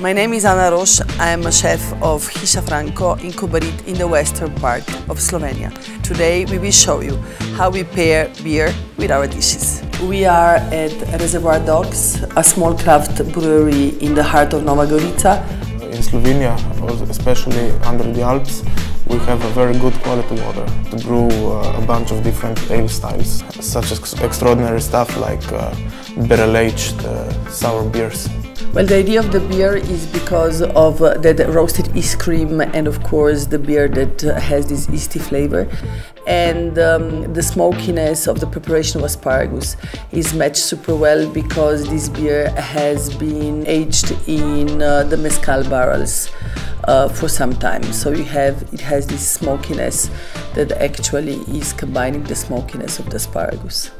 My name is Ana Roš. I am a chef of Hisa Franco in Kobarid in the western part of Slovenia. Today we will show you how we pair beer with our dishes. We are at Reservoir Dogs, a small craft brewery in the heart of Nova Gorica. In Slovenia, especially under the Alps, we have a very good quality water to brew a bunch of different ale styles, such as extraordinary stuff like barrel-aged sour beers. Well, the idea of the beer is because of that roasted yeast cream and, of course, the beer that has this yeasty flavor. And the smokiness of the preparation of asparagus is matched super well because this beer has been aged in the mezcal barrels for some time. So it has this smokiness that actually is combining the smokiness of the asparagus.